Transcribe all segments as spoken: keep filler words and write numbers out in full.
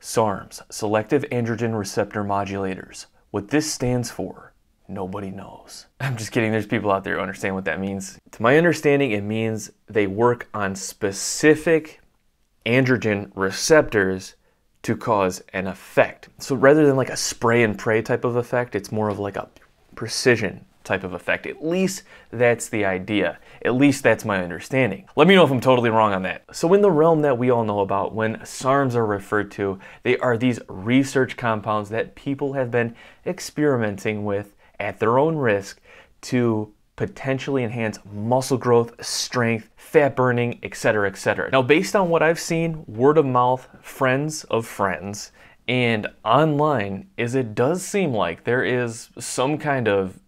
SARMs, selective androgen receptor modulators. What this stands for, nobody knows. I'm just kidding, there's people out there who understand what that means. To my understanding, it means they work on specific androgen receptors to cause an effect. So rather than like a spray and pray type of effect, it's more of like a precision type of effect. At least that's the idea. At least that's my understanding. Let me know if I'm totally wrong on that. So in the realm that we all know about, when SARMs are referred to, they are these research compounds that people have been experimenting with at their own risk to potentially enhance muscle growth, strength, fat burning, et cetera, et cetera. Now, based on what I've seen, word of mouth, friends of friends, and online, is it does seem like there is some kind of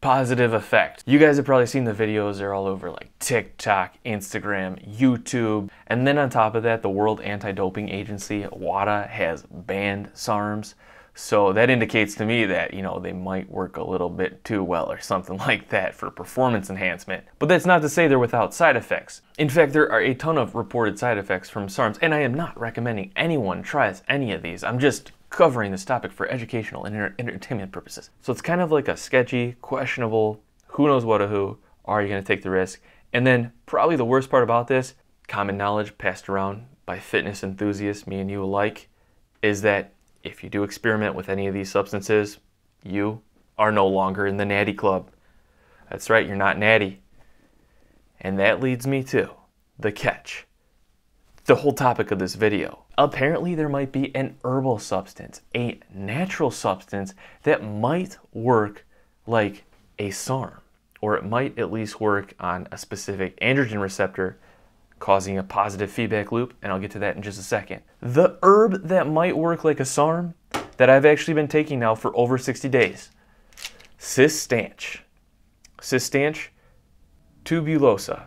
positive effect. You guys have probably seen the videos, they're all over like TikTok, Instagram, YouTube, and then on top of that, the World Anti-Doping Agency, WADA, has banned SARMs. So that indicates to me that, you know, they might work a little bit too well or something like that for performance enhancement. But that's not to say they're without side effects. In fact, there are a ton of reported side effects from SARMs, and I am not recommending anyone tries any of these. I'm just covering this topic for educational and enter entertainment purposes. So it's kind of like a sketchy, questionable, who knows what a who, are you going to take the risk? And then probably the worst part about this, common knowledge passed around by fitness enthusiasts, me and you alike, is that if you do experiment with any of these substances, you are no longer in the natty club. That's right, you're not natty. And that leads me to the catch, the whole topic of this video. Apparently there might be an herbal substance, a natural substance that might work like a SARM, or it might at least work on a specific androgen receptor, causing a positive feedback loop, and I'll get to that in just a second. The herb that might work like a SARM that I've actually been taking now for over sixty days, Cistanche. Cistanche tubulosa.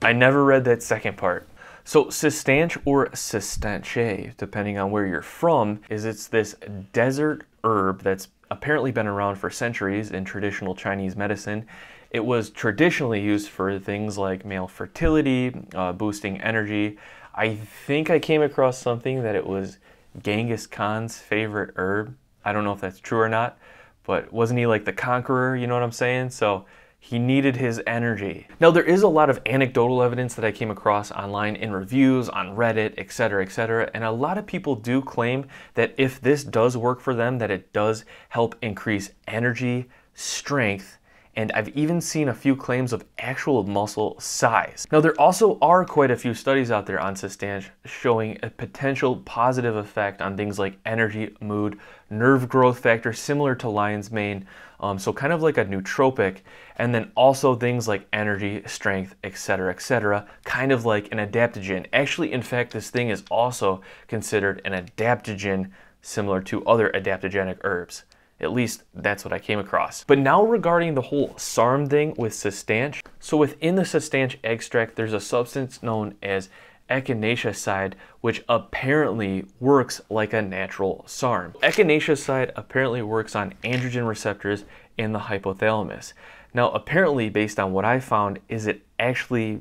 I never read that second part. So Cistanche, or Cistanche, depending on where you're from, is it's this desert herb that's apparently been around for centuries in traditional Chinese medicine. It was traditionally used for things like male fertility, uh, boosting energy. I think I came across something that it was Genghis Khan's favorite herb. I don't know if that's true or not, but wasn't he like the conqueror, you know what I'm saying? So he needed his energy. Now there is a lot of anecdotal evidence that I came across online in reviews, on Reddit, et cetera, et cetera. And a lot of people do claim that if this does work for them, that it does help increase energy, strength, and I've even seen a few claims of actual muscle size. Now there also are quite a few studies out there on Cistanche showing a potential positive effect on things like energy, mood, nerve growth factor, similar to lion's mane, um, so kind of like a nootropic, and then also things like energy, strength, et cetera, et cetera, kind of like an adaptogen. Actually, in fact, this thing is also considered an adaptogen, similar to other adaptogenic herbs. At least that's what I came across. But now regarding the whole SARM thing with Cistanche. So within the Cistanche extract, there's a substance known as echinacea side, which apparently works like a natural SARM. Echinacea side apparently works on androgen receptors in the hypothalamus. Now, apparently, based on what I found, is it actually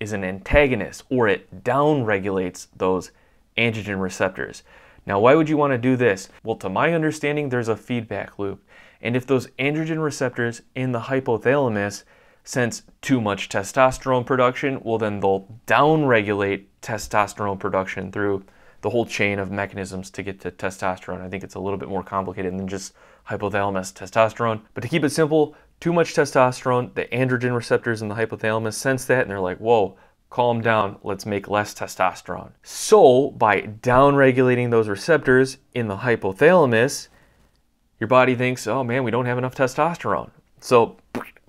is an antagonist, or it downregulates those androgen receptors. Now, why would you want to do this? Well, to my understanding, there's a feedback loop. And if those androgen receptors in the hypothalamus sense too much testosterone production, well, then they'll downregulate testosterone production through the whole chain of mechanisms to get to testosterone. I think it's a little bit more complicated than just hypothalamus testosterone. But to keep it simple, too much testosterone, the androgen receptors in the hypothalamus sense that, and they're like, whoa, calm down, let's make less testosterone. So by downregulating those receptors in the hypothalamus, your body thinks, oh man, we don't have enough testosterone. So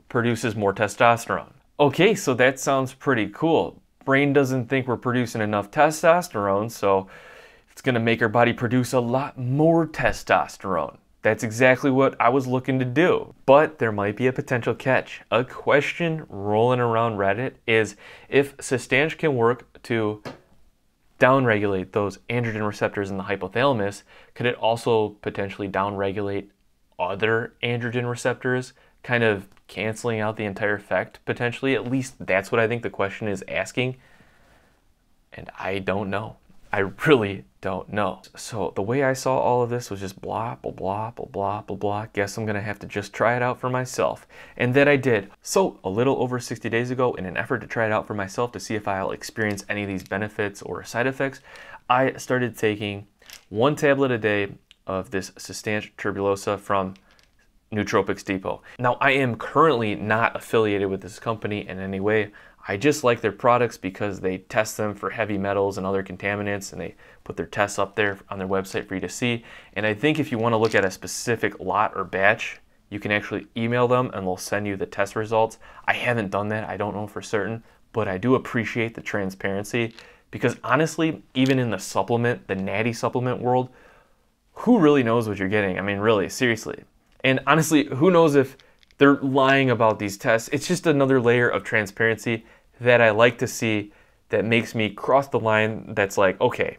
produces more testosterone. Okay, so that sounds pretty cool. Brain doesn't think we're producing enough testosterone, so it's gonna make our body produce a lot more testosterone. That's exactly what I was looking to do. But there might be a potential catch. A question rolling around Reddit is if Cistanche can work to downregulate those androgen receptors in the hypothalamus, could it also potentially downregulate other androgen receptors, kind of canceling out the entire effect potentially? At least that's what I think the question is asking. And I don't know. I really don't know. So the way I saw all of this was just blah, blah, blah, blah, blah, blah, blah. Guess I'm gonna have to just try it out for myself. And then I did. So a little over sixty days ago, in an effort to try it out for myself to see if I'll experience any of these benefits or side effects, I started taking one tablet a day of this Cistanche tubulosa from Nootropics Depot. Now, I am currently not affiliated with this company in any way. I just like their products because they test them for heavy metals and other contaminants, and they put their tests up there on their website for you to see. And I think if you want to look at a specific lot or batch, you can actually email them and they'll send you the test results. I haven't done that. I don't know for certain, but I do appreciate the transparency because honestly, even in the supplement, the natty supplement world, who really knows what you're getting? I mean, really, seriously. And honestly, who knows if they're lying about these tests? It's just another layer of transparency that I like to see that makes me cross the line that's like, okay,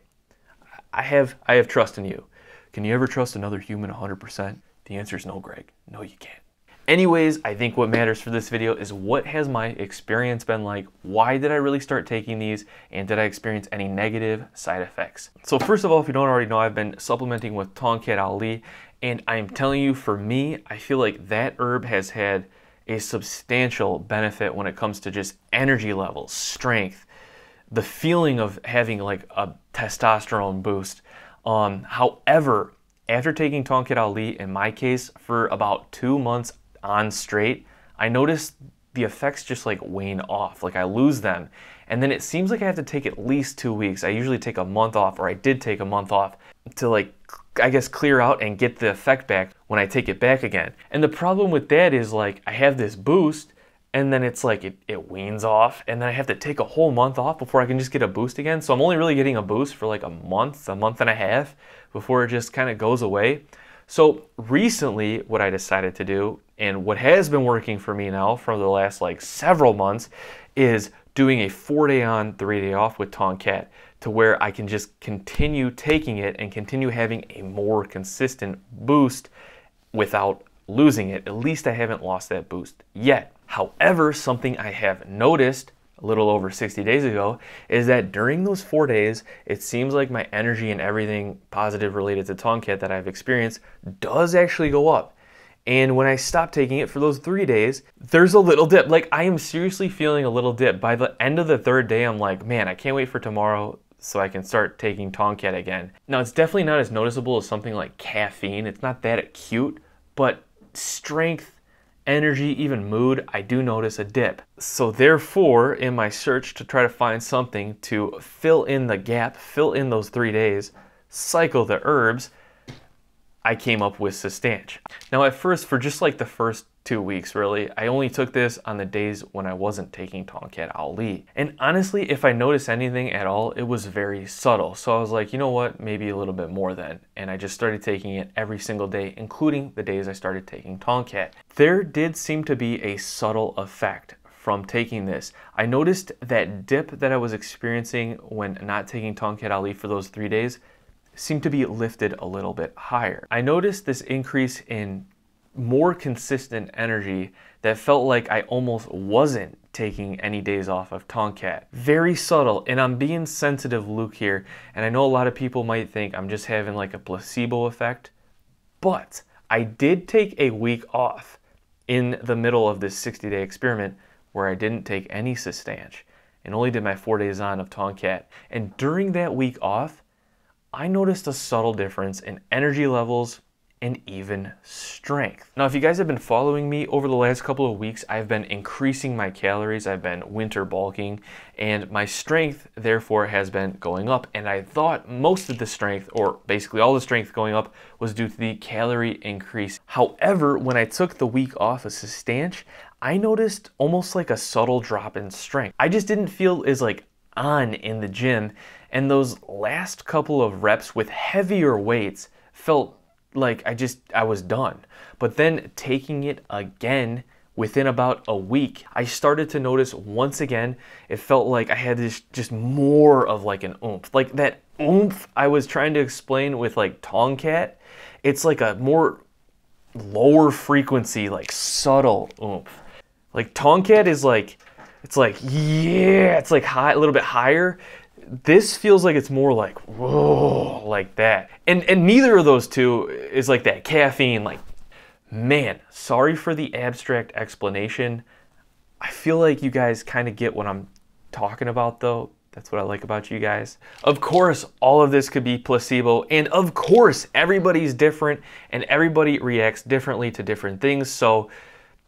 I have I have trust in you. Can you ever trust another human one hundred percent? The answer is no, Greg. No, you can't. Anyways, I think what matters for this video is what has my experience been like? Why did I really start taking these? And did I experience any negative side effects? So first of all, if you don't already know, I've been supplementing with Tongkat Ali. And I'm telling you, for me, I feel like that herb has had a substantial benefit when it comes to just energy levels, strength, the feeling of having like a testosterone boost. Um, however, after taking Tongkat Ali, in my case, for about two months on straight, I noticed the effects just like wane off, like I lose them. And then it seems like I have to take at least two weeks. I usually take a month off, or I did take a month off to like, I guess, clear out and get the effect back when I take it back again. And the problem with that is like, I have this boost and then it's like, it, it weans off and then I have to take a whole month off before I can just get a boost again. So I'm only really getting a boost for like a month, a month and a half before it just kind of goes away. So recently what I decided to do, and what has been working for me now for the last like several months, is doing a four day on, three day off with Tongkat, to where I can just continue taking it and continue having a more consistent boost without losing it. At least I haven't lost that boost yet. However, something I have noticed a little over sixty days ago is that during those four days, it seems like my energy and everything positive related to Tongkat that I've experienced does actually go up. And when I stopped taking it for those three days, there's a little dip. Like, I am seriously feeling a little dip. By the end of the third day, I'm like, man, I can't wait for tomorrow so I can start taking Tongkat again. Now, it's definitely not as noticeable as something like caffeine. It's not that acute, but strength, energy, even mood, I do notice a dip. So therefore, in my search to try to find something to fill in the gap, fill in those three days, cycle the herbs, I came up with Cistanche. Now at first, for just like the first two weeks really, I only took this on the days when I wasn't taking Tongkat Ali. And honestly, if I noticed anything at all, it was very subtle. So I was like, you know what, maybe a little bit more then. And I just started taking it every single day, including the days I started taking Tongkat. There did seem to be a subtle effect from taking this. I noticed that dip that I was experiencing when not taking Tongkat Ali for those three days seemed to be lifted a little bit higher. I noticed this increase in more consistent energy that felt like I almost wasn't taking any days off of Tongkat. Very subtle, and I'm being sensitive, Luke, here, and I know a lot of people might think I'm just having like a placebo effect, but I did take a week off in the middle of this sixty day experiment where I didn't take any Cistanche and only did my four days on of Tongkat. And during that week off, I noticed a subtle difference in energy levels and even strength. Now, if you guys have been following me over the last couple of weeks, I've been increasing my calories, I've been winter bulking, and my strength therefore has been going up. And I thought most of the strength, or basically all the strength going up, was due to the calorie increase. However, when I took the week off of Cistanche, I noticed almost like a subtle drop in strength. I just didn't feel as like on in the gym, and those last couple of reps with heavier weights felt like I just I was done. But then taking it again within about a week, I started to notice once again it felt like I had this just more of like an oomph, like that oomph I was trying to explain with like Tongkat. It's like a more lower frequency, like subtle oomph. Like Tongkat is like, it's like, yeah, it's like high, a little bit higher. This feels like it's more like, whoa, like that. And, and neither of those two is like that caffeine, like, man, sorry for the abstract explanation. I feel like you guys kind of get what I'm talking about though. That's what I like about you guys. Of course, all of this could be placebo, and of course, everybody's different and everybody reacts differently to different things. So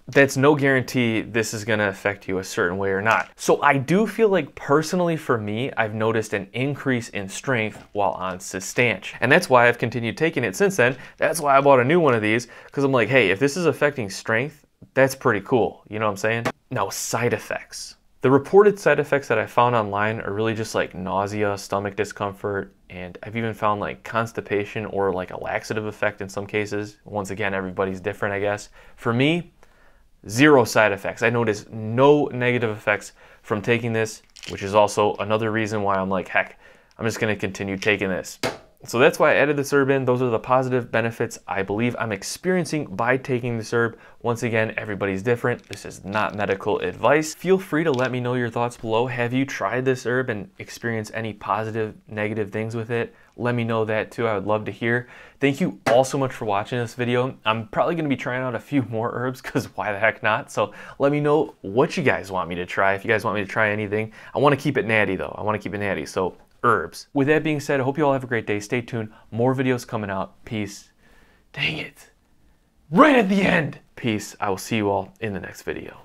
that's no guarantee this is gonna affect you a certain way or not. So I do feel like personally for me, I've noticed an increase in strength while on Cistanche. And that's why I've continued taking it since then. That's why I bought a new one of these, because I'm like, hey, if this is affecting strength, that's pretty cool. You know what I'm saying? Now, side effects. The reported side effects that I found online are really just like nausea, stomach discomfort, and I've even found like constipation or like a laxative effect in some cases. Once again, everybody's different, I guess. For me, zero side effects. I noticed no negative effects from taking this, which is also another reason why I'm like, heck, I'm just gonna continue taking this. So that's why I added the herb in. Those are the positive benefits I believe I'm experiencing by taking the herb. Once again, everybody's different. This is not medical advice. Feel free to let me know your thoughts below. Have you tried this herb and experienced any positive, negative things with it? Let me know that too. I would love to hear. Thank you all so much for watching this video. I'm probably going to be trying out a few more herbs because why the heck not? So let me know what you guys want me to try. If you guys want me to try anything, I want to keep it natty though. I want to keep it natty. So herbs. With that being said, I hope you all have a great day. Stay tuned. More videos coming out. Peace. Dang it. Right at the end. Peace. I will see you all in the next video.